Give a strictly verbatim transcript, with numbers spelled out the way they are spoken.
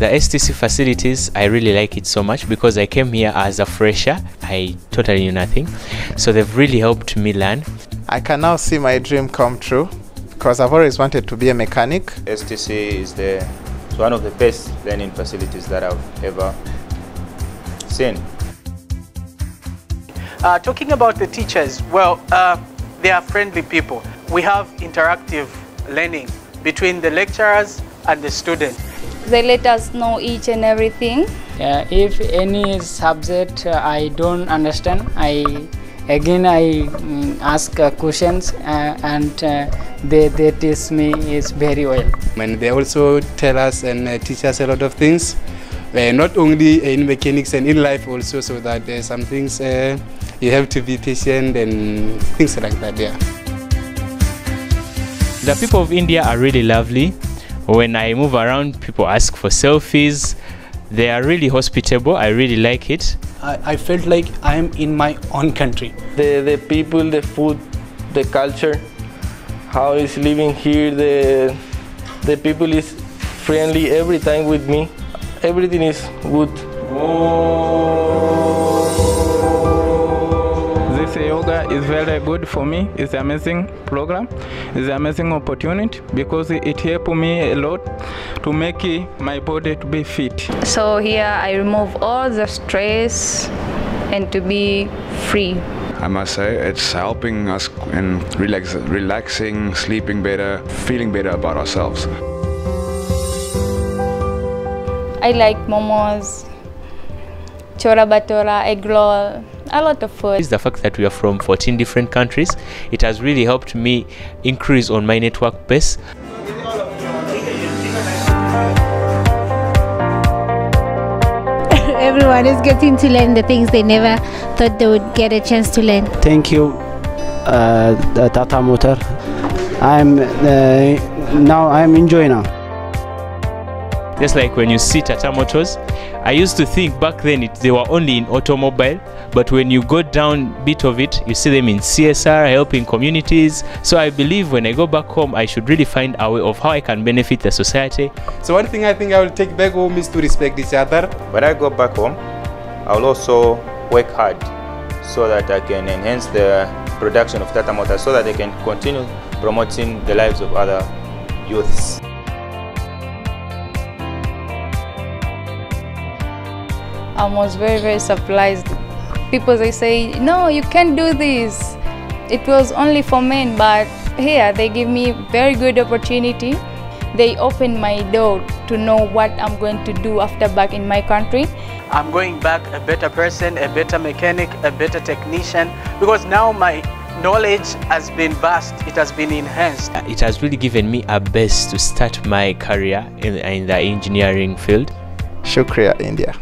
the S T C facilities, I really like it so much because I came here as a fresher. I totally knew nothing, so they've really helped me learn. I can now see my dream come true because I've always wanted to be a mechanic. S T C is the one of the best learning facilities that I've ever seen. Uh, talking about the teachers, well, uh, they are friendly people. We have interactive learning between the lecturers and the students. They let us know each and everything. Uh, if any subject uh, I don't understand, I again I um, ask uh, questions uh, and uh, they, they teach me is very well. And they also tell us and uh, teach us a lot of things, uh, not only in mechanics and in life also, so that uh, some things uh, you have to be patient and things like that, yeah. The people of India are really lovely. When I move around, people ask for selfies. They are really hospitable. I really like it. I, I felt like I am in my own country. The, the people, the food, the culture, how is living here, the, the people is friendly every time with me. Everything is good. This yoga is very good for me. It's an amazing program. It's an amazing opportunity because it helped me a lot to make my body to be fit. So here I remove all the stress and to be free. I must say it's helping us in relax, relaxing, sleeping better, feeling better about ourselves. I like momos, chora batora, egg roll, a lot of food. It's the fact that we are from fourteen different countries. It has really helped me increase on my network base. Everyone is getting to learn the things they never thought they would get a chance to learn. Thank you, uh, Tata Motors. I'm uh, now I'm enjoying now. Just like when you see Tata Motors, I used to think back then it, they were only in automobile, but when you go down a bit of it, you see them in C S R, helping communities. So I believe when I go back home, I should really find a way of how I can benefit the society. So one thing I think I will take back home is to respect each other. When I go back home, I will also work hard so that I can enhance the production of Tata Motors so that they can continue promoting the lives of other youths. I was very, very surprised. People, they say, no, you can't do this. It was only for men, but here they give me very good opportunity. They opened my door to know what I'm going to do after back in my country. I'm going back a better person, a better mechanic, a better technician, because now my knowledge has been vast, it has been enhanced. It has really given me a base to start my career in, in the engineering field. Shukriya, India.